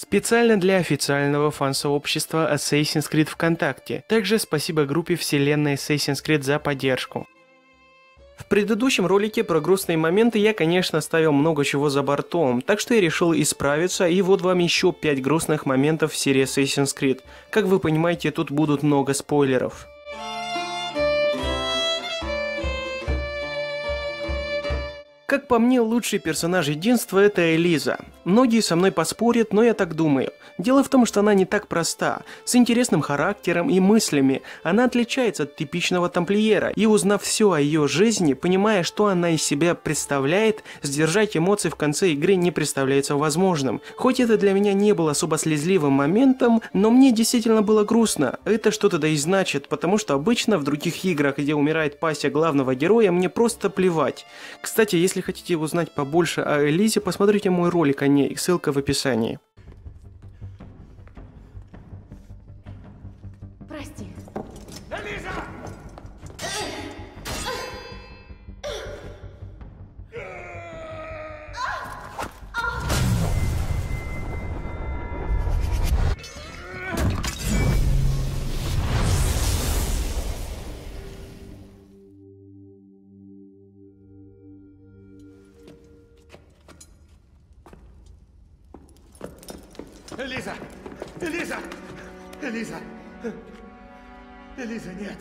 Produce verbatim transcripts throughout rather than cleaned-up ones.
Специально для официального фан-сообщества Assassin's Creed ВКонтакте. Также спасибо группе вселенной Assassin's Creed за поддержку. В предыдущем ролике про грустные моменты я, конечно, оставил много чего за бортом, так что я решил исправиться, и вот вам еще пять грустных моментов в серии Assassin's Creed. Как вы понимаете, тут будут много спойлеров. Как по мне, лучший персонаж единства – это Элиза. Многие со мной поспорят, но я так думаю. Дело в том, что она не так проста, с интересным характером и мыслями. Она отличается от типичного тамплиера, и узнав все о ее жизни, понимая, что она из себя представляет, сдержать эмоции в конце игры не представляется возможным. Хоть это для меня не было особо слезливым моментом, но мне действительно было грустно. Это что-то да и значит, потому что обычно в других играх, где умирает пассия главного героя, мне просто плевать. Кстати, если Если хотите узнать побольше о Элизе, посмотрите мой ролик о ней, ссылка в описании. Прости. Элиза! Элиза! Элиза! Элиза! Элиза, нет!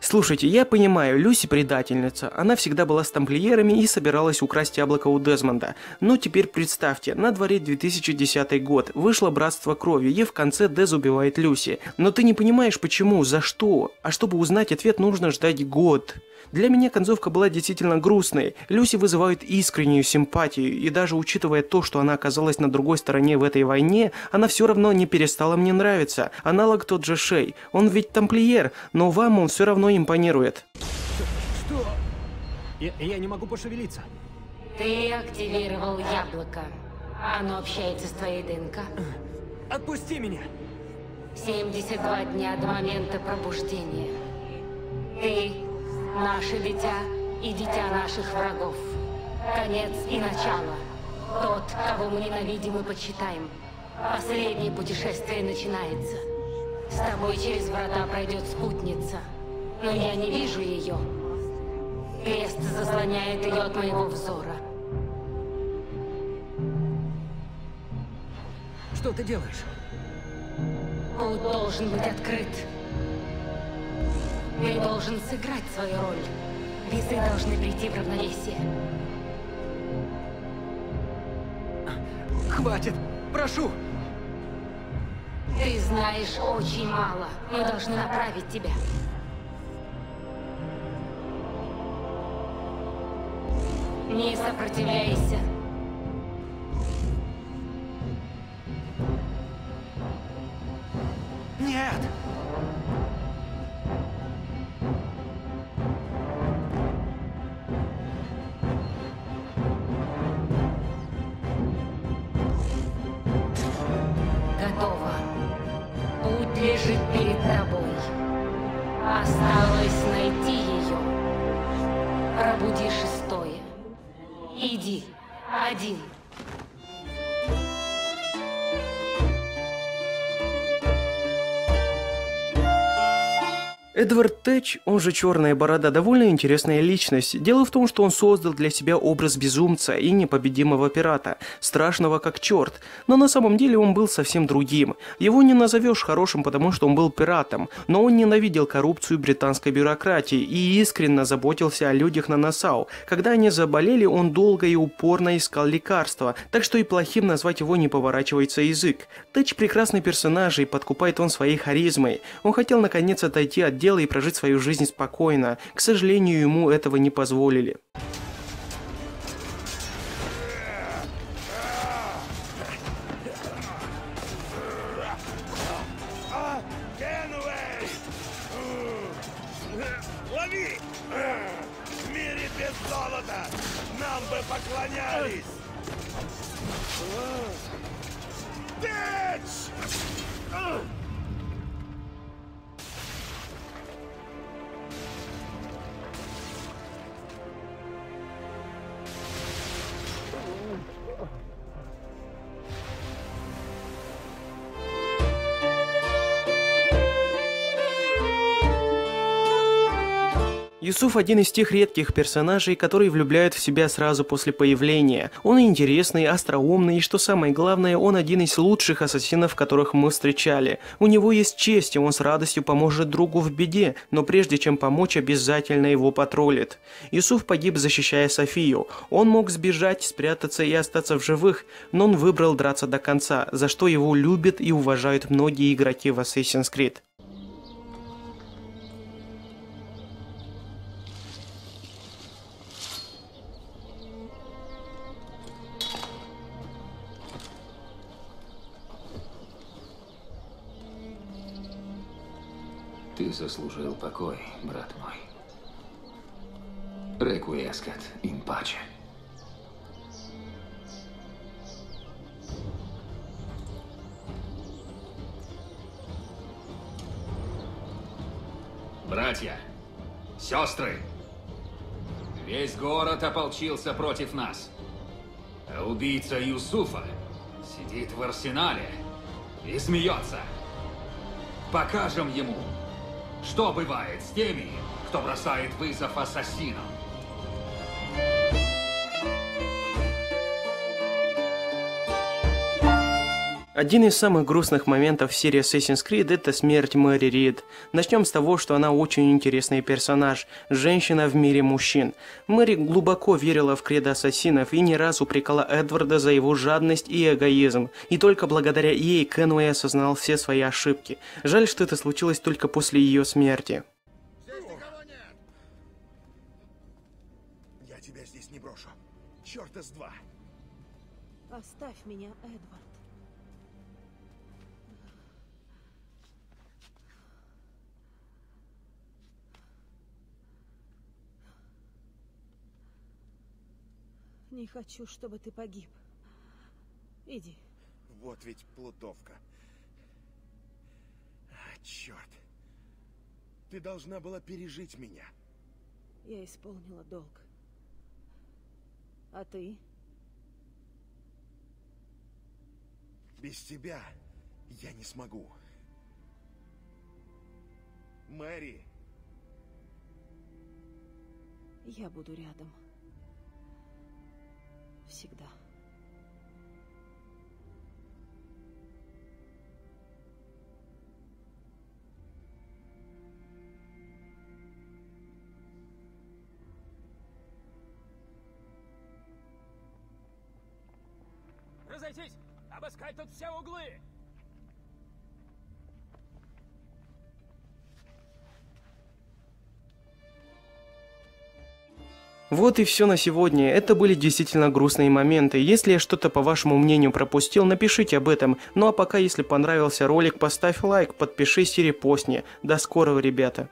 Слушайте, я понимаю, Люси предательница, она всегда была с тамплиерами и собиралась украсть яблоко у Дезмонда. Но теперь представьте, на дворе две тысячи десятый год, вышло Братство Крови, и в конце Дез убивает Люси. Но ты не понимаешь почему, за что, а чтобы узнать ответ, нужно ждать год. Для меня концовка была действительно грустной, Люси вызывает искреннюю симпатию, и даже учитывая то, что она оказалась на другой стороне в этой войне, она все равно не перестала мне нравиться. Аналог тот же Шей, он ведь тамплиер, но вам он все равно импонирует. Что? Я, я не могу пошевелиться. Ты активировал яблоко, оно общается с твоей ДНК. Отпусти меня! семьдесят два дня до момента пробуждения. Ты... наше дитя и дитя наших врагов. Конец и начало. Тот, кого мы ненавидим и почитаем. Последнее путешествие начинается. С тобой через врата пройдет спутница. Но я не вижу ее. Крест заслоняет ее от моего взора. Что ты делаешь? Путь должен быть открыт. Ты должен сыграть свою роль. Весы должны прийти в равновесие. Хватит! Прошу! Ты знаешь очень мало. Мы должны направить тебя. Не сопротивляйся. Нет! Лежит перед тобой. Осталось найти ее. Пробуди шестое. Иди один. Эдвард Тэтч, он же Черная Борода, довольно интересная личность. Дело в том, что он создал для себя образ безумца и непобедимого пирата, страшного как черт. Но на самом деле он был совсем другим. Его не назовешь хорошим, потому что он был пиратом, но он ненавидел коррупцию британской бюрократии и искренне заботился о людях на Насау. Когда они заболели, он долго и упорно искал лекарства, так что и плохим назвать его не поворачивается язык. Тэтч прекрасный персонаж, и подкупает он своей харизмой. Он хотел наконец отойти от дела и прожить свою жизнь спокойно. К сожалению, ему этого не позволили. Лови! В мире без золота нам бы поклонялись! Юсуф один из тех редких персонажей, которые влюбляют в себя сразу после появления. Он интересный, остроумный и, что самое главное, он один из лучших ассасинов, которых мы встречали. У него есть честь, и он с радостью поможет другу в беде, но прежде чем помочь, обязательно его потроллит. Юсуф погиб, защищая Софию. Он мог сбежать, спрятаться и остаться в живых, но он выбрал драться до конца, за что его любят и уважают многие игроки в Assassin's Creed. Ты заслужил покой, брат мой. Рекуэскат ин паче. Братья, сестры, весь город ополчился против нас. А убийца Юсуфа сидит в арсенале и смеется. Покажем ему, что бывает с теми, кто бросает вызов ассасинам? Один из самых грустных моментов в серии Assassin's Creed – это смерть Мэри Рид. Начнем с того, что она очень интересный персонаж, женщина в мире мужчин. Мэри глубоко верила в кредо ассасинов и не раз упрекала Эдварда за его жадность и эгоизм. И только благодаря ей Кенуэй осознал все свои ошибки. Жаль, что это случилось только после ее смерти. Здесь никого нет! Я тебя здесь не брошу. Чёрта с два! Оставь меня, Эдвард. Не хочу, чтобы ты погиб. Иди. Вот ведь плутовка. А, черт. Ты должна была пережить меня. Я исполнила долг. А ты? Без тебя я не смогу. Мэри. Я буду рядом. Всегда. Разойтись! Обыскать тут все углы! Вот и все на сегодня. Это были действительно грустные моменты. Если я что-то, по вашему мнению, пропустил, напишите об этом. Ну а пока, если понравился ролик, поставь лайк, подпишись и репостни. До скорого, ребята.